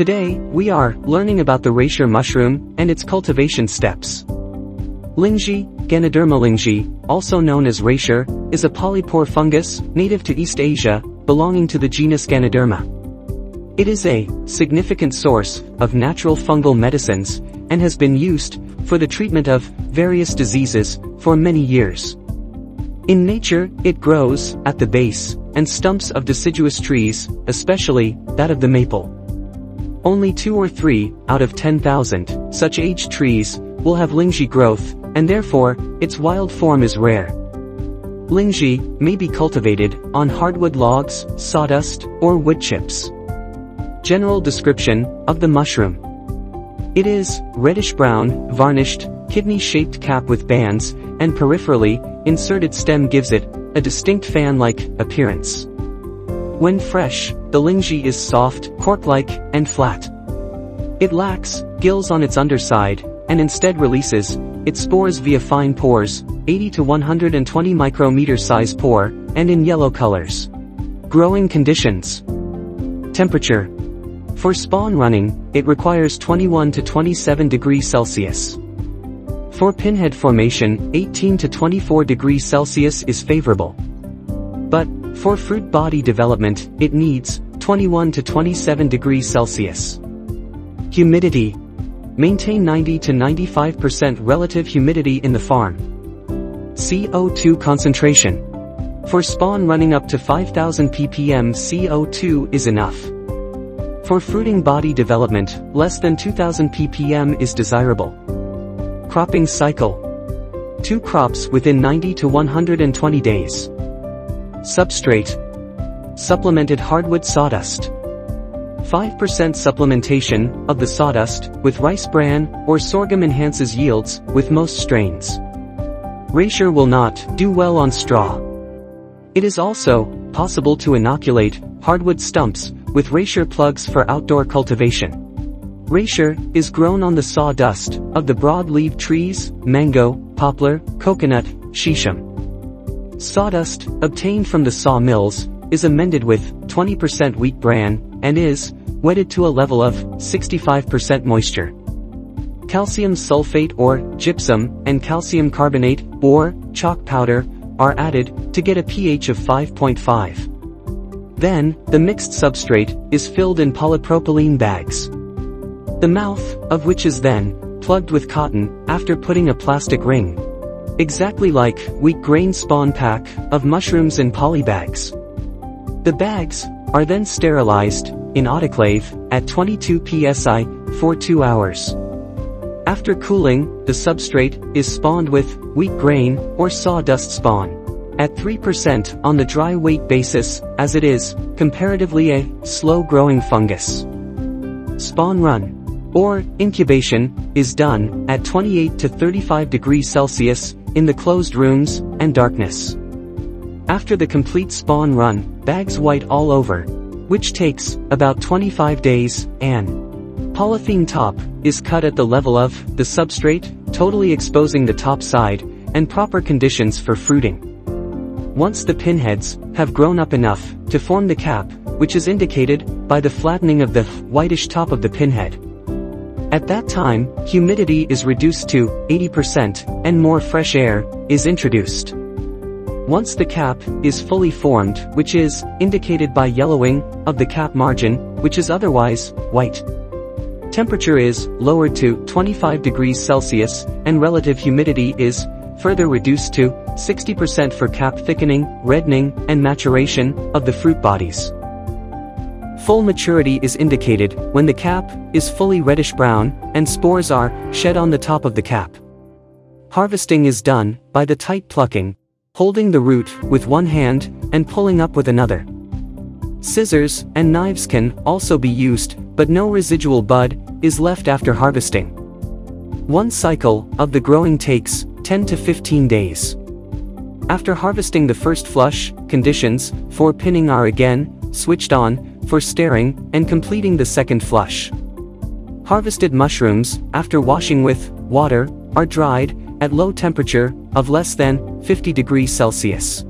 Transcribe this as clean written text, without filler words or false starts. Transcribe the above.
Today, we are learning about the ratio mushroom and its cultivation steps. Linji, Ganoderma linji, also known as ratio, is a polypore fungus native to East Asia, belonging to the genus Ganoderma. It is a significant source of natural fungal medicines and has been used for the treatment of various diseases for many years. In nature, it grows at the base and stumps of deciduous trees, especially that of the maple. Only 2 or 3 out of 10,000 such aged trees will have linji growth, and therefore, its wild form is rare. Linji may be cultivated on hardwood logs, sawdust, or wood chips. General description of the mushroom. It is reddish-brown, varnished, kidney-shaped cap with bands, and peripherally inserted stem gives it a distinct fan-like appearance. When fresh, the linji is soft, cork-like, and flat. It lacks gills on its underside, and instead releases its spores via fine pores, 80 to 120 micrometer size pore, and in yellow colors. Growing conditions. Temperature. For spawn running, it requires 21 to 27 degrees Celsius. For pinhead formation, 18 to 24 degrees Celsius is favorable. But, for fruit body development, it needs 21 to 27 degrees Celsius. Humidity. Maintain 90 to 95% relative humidity in the farm. CO2 concentration. For spawn running up to 5,000 ppm CO2 is enough. For fruiting body development, less than 2,000 ppm is desirable. Cropping cycle. 2 crops within 90 to 120 days. Substrate. Supplemented hardwood sawdust. 5% supplementation of the sawdust with rice bran or sorghum enhances yields with most strains. Ratio will not do well on straw. It is also possible to inoculate hardwood stumps with ratio plugs for outdoor cultivation. Ratio is grown on the sawdust of the broad-leaved trees, mango, poplar, coconut, shisham. Sawdust, obtained from the sawmills, is amended with 20% wheat bran, and is wetted to a level of 65% moisture. Calcium sulfate or gypsum and calcium carbonate or chalk powder are added to get a pH of 5.5. Then, the mixed substrate is filled in polypropylene bags, the mouth of which is then plugged with cotton after putting a plastic ring, exactly like wheat grain spawn pack of mushrooms in polybags. The bags are then sterilized in autoclave at 22 psi for 2 hours. After cooling, the substrate is spawned with wheat grain or sawdust spawn at 3% on the dry weight basis, as it is comparatively a slow-growing fungus. Spawn run, or incubation, is done at 28 to 35 degrees Celsius in the closed rooms and darkness. After the complete spawn run, bags white all over, which takes about 25 days, and polythene top is cut at the level of the substrate, totally exposing the top side, and proper conditions for fruiting. Once the pinheads have grown up enough to form the cap, which is indicated by the flattening of the whitish top of the pinhead. At that time, humidity is reduced to 80%, and more fresh air is introduced. Once the cap is fully formed, which is indicated by yellowing of the cap margin, which is otherwise white. Temperature is lowered to 25 degrees Celsius, and relative humidity is further reduced to 60% for cap thickening, reddening, and maturation of the fruit bodies. Full maturity is indicated when the cap is fully reddish-brown, and spores are shed on the top of the cap. Harvesting is done by the tight plucking, holding the root with one hand and pulling up with another. Scissors and knives can also be used, but no residual bud is left after harvesting. One cycle of the growing takes 10 to 15 days. After harvesting the first flush, conditions for pinning are again switched on for staring and completing the second flush. Harvested mushrooms, after washing with water, are dried at low temperature of less than 50 degrees Celsius.